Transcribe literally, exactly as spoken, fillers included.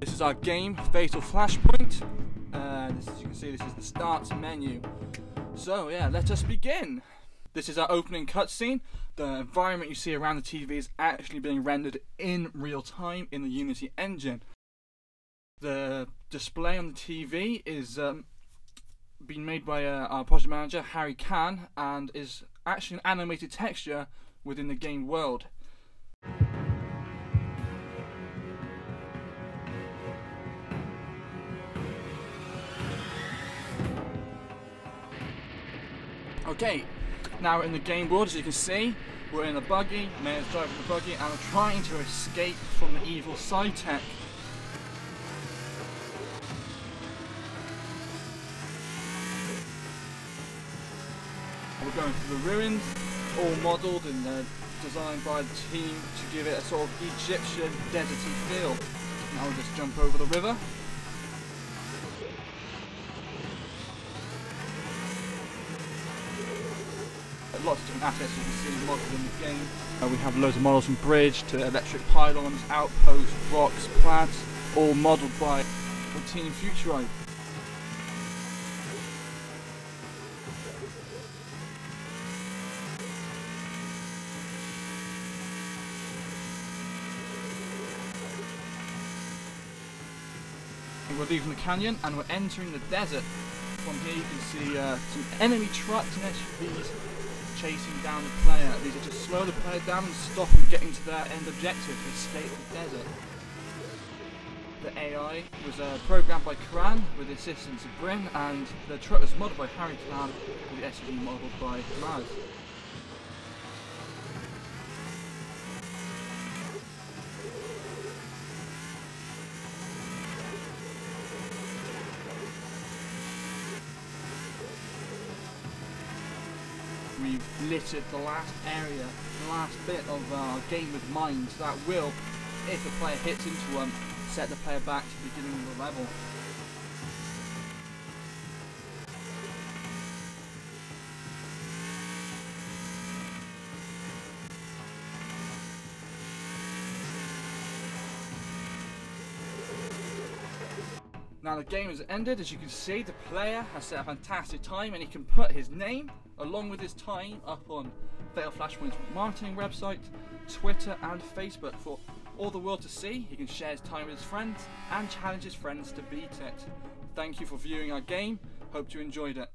This is our game, Fatal Flashpoint, and as you can see, this is the start menu. So yeah, let us begin. This is our opening cutscene. The environment you see around the T V is actually being rendered in real time in the Unity engine. The display on the T V is um, been made by uh, our project manager Harry Cann, and is actually an animated texture within the game world. Okay, now we're in the game world. As you can see, we're in a buggy. Mayor's driving the buggy, and we're trying to escape from the evil Psytech. We're going through the ruins, all modelled and uh, designed by the team to give it a sort of Egyptian deserty feel. Now we'll just jump over the river. Lots of different assets you can see modelled in the game. Uh, we have loads of models from bridge to electric pylons, outposts, rocks, plants, all modelled by the Team Futuride. We're leaving the canyon and we're entering the desert. From here you can see uh, some enemy trucks and S U Vs chasing down the player. These are to slow the player down and stop them getting to their end objective to escape the desert. The A I was uh, programmed by Karan with the assistance of Bryn, and the truck was modelled by Harry Cann with the S U V modelled by Maz. We've littered the last area, the last bit of our game with mines that will, if a player hits into one, set the player back to the beginning of the level. Now the game has ended. As you can see, the player has set a fantastic time, and he can put his name along with his time up on Fatal Flashpoint's marketing website, Twitter and Facebook for all the world to see. He can share his time with his friends and challenge his friends to beat it. Thank you for viewing our game, hope you enjoyed it.